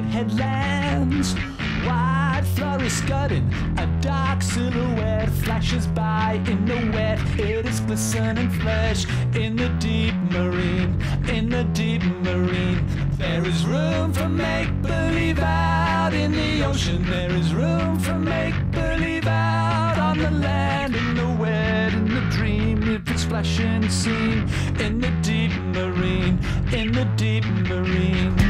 desert headlands. Wide flurry scudding, a dark silhouette flashes by in the wet. It is glistening flesh in the deep marine, in the deep marine. There is room for make-believe out in the ocean. There is room for make-believe out on the land, in the wet, in the dream. If it's flashing scene in the deep marine, in the deep marine.